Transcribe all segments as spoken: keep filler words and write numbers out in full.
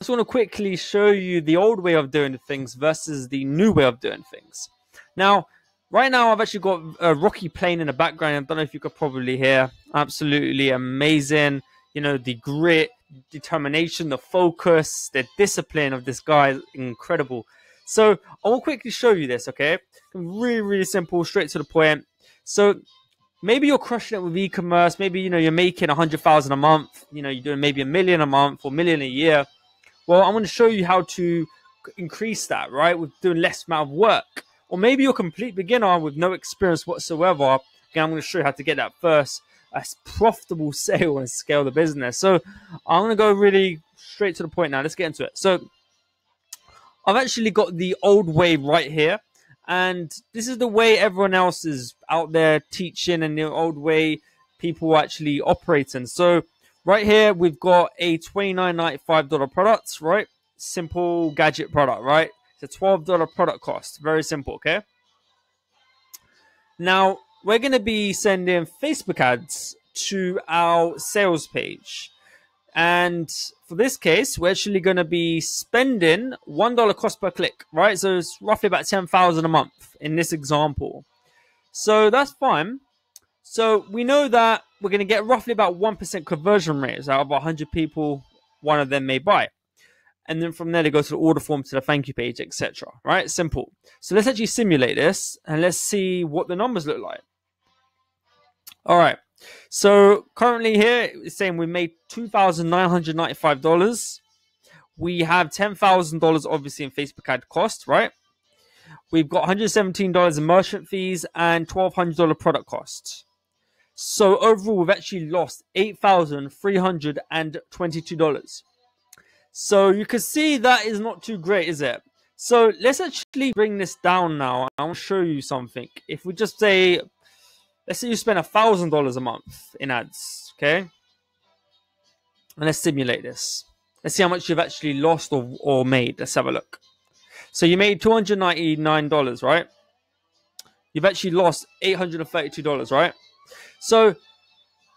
I just want to quickly show you the old way of doing things versus the new way of doing things. Now, right now, I've actually got a Rocky playing in the background. I don't know if you could probably hear. Absolutely amazing. You know, the grit, determination, the focus, the discipline of this guy is incredible. So I will quickly show you this, okay? Really, really simple, straight to the point. So maybe you're crushing it with e-commerce. Maybe, you know, you're making a hundred thousand a month. You know, you're doing maybe a million a month or a million a year. Well, I'm going to show you how to increase that, right? With doing less amount of work. Or maybe you're a complete beginner with no experience whatsoever. Again, I'm going to show you how to get that first a profitable sale and scale the business. So I'm going to go really straight to the point now. Let's get into it. So I've actually got the old way right here. And this is the way everyone else is out there teaching and the old way people are actually operating. So right here, we've got a twenty-nine ninety-five dollar product, right? Simple gadget product, right? It's a twelve dollar product cost. Very simple, okay? Now, we're going to be sending Facebook ads to our sales page. And for this case, we're actually going to be spending one dollar cost per click, right? So it's roughly about ten thousand dollars a month in this example. So that's fine. So we know that we're going to get roughly about one percent conversion rates out of a hundred people, one of them may buy. And then from there, they go to the order form, to the thank you page, et cetera. Right? Simple. So let's actually simulate this and let's see what the numbers look like. All right. So currently here, it's saying we made two thousand nine hundred ninety-five dollars. We have ten thousand dollars obviously in Facebook ad cost, right? We've got one hundred seventeen dollars in merchant fees and twelve hundred dollars product cost. So overall, we've actually lost eight thousand three hundred twenty-two dollars. So you can see that is not too great, is it? So let's actually bring this down now. I want to show you something. If we just say, let's say you spend a thousand dollars a month in ads, okay? And let's simulate this. Let's see how much you've actually lost or, or made. Let's have a look. So you made two hundred ninety-nine dollars, right? You've actually lost eight hundred thirty-two dollars, right? So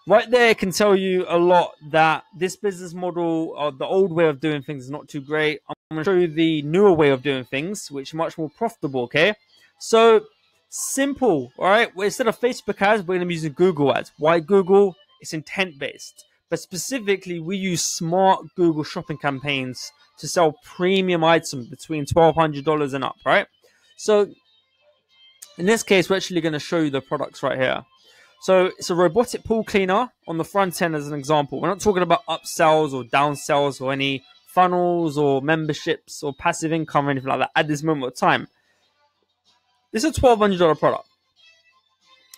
right there can tell you a lot that this business model or the old way of doing things is not too great. I'm going to show you the newer way of doing things, which is much more profitable, okay? So simple, all right? Well, instead of Facebook ads, we're going to be using Google ads. Why Google? It's intent-based. But specifically, we use smart Google shopping campaigns to sell premium items between twelve hundred dollars and up, right? So in this case, we're actually going to show you the products right here. So it's a robotic pool cleaner on the front end as an example. We're not talking about upsells or downsells or any funnels or memberships or passive income or anything like that at this moment of time. This is a twelve hundred dollar product.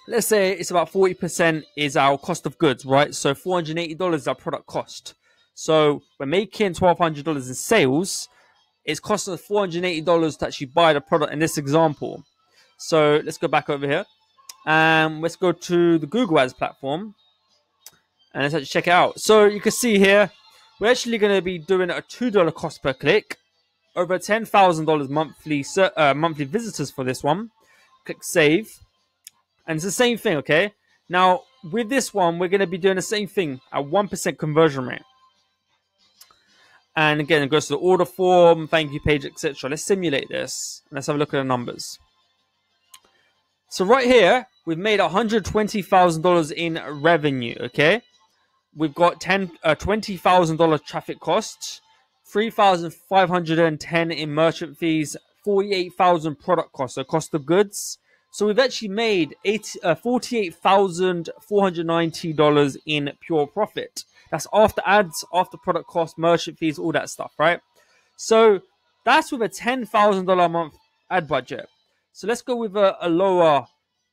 Let's say it's about forty percent is our cost of goods, right? So four hundred eighty dollars is our product cost. So we're making twelve hundred dollars in sales. It's costing us four hundred eighty dollars to actually buy the product in this example. So let's go back over here. Um, let's go to the Google Ads platform and let's actually check it out. So you can see here, we're actually going to be doing a two dollar cost per click, over ten thousand dollars monthly uh, monthly visitors for this one. Click save. And it's the same thing, okay? Now, with this one, we're going to be doing the same thing at one percent conversion rate. And again, it goes to the order form, thank you page, et cetera. Let's simulate this. Let's have a look at the numbers. So right here, we've made one hundred twenty thousand dollars in revenue, okay? We've got ten, uh, twenty thousand dollars traffic costs, three thousand five hundred ten dollars in merchant fees, forty-eight thousand dollars product costs, so cost of goods. So we've actually made forty-eight thousand four hundred ninety dollars in pure profit. That's after ads, after product costs, merchant fees, all that stuff, right? So that's with a ten thousand dollars a month ad budget. So let's go with a, a lower,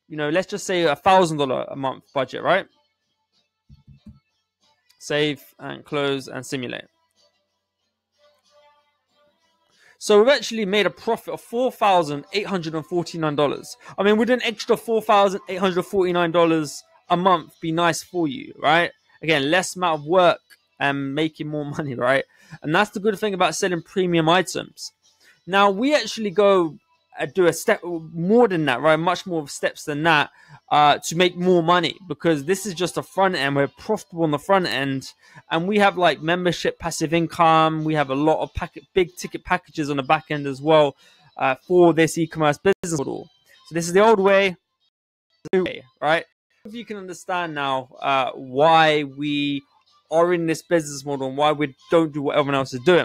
you know, let's just say a one thousand dollars a month budget, right? Save and close and simulate. So we've actually made a profit of four thousand eight hundred forty-nine dollars. I mean, would an extra four thousand eight hundred forty-nine dollars a month be nice for you, right? Again, less amount of work and making more money, right? And that's the good thing about selling premium items. Now, we actually go do a step more than that, right? Much more steps than that uh, to make more money, because this is just a front end. We're profitable on the front end, and we have like membership, passive income. We have a lot of packet, big ticket packages on the back end as well uh, for this e-commerce business model. So this is the old way, right? If you can understand now uh, why we are in this business model and why we don't do what everyone else is doing.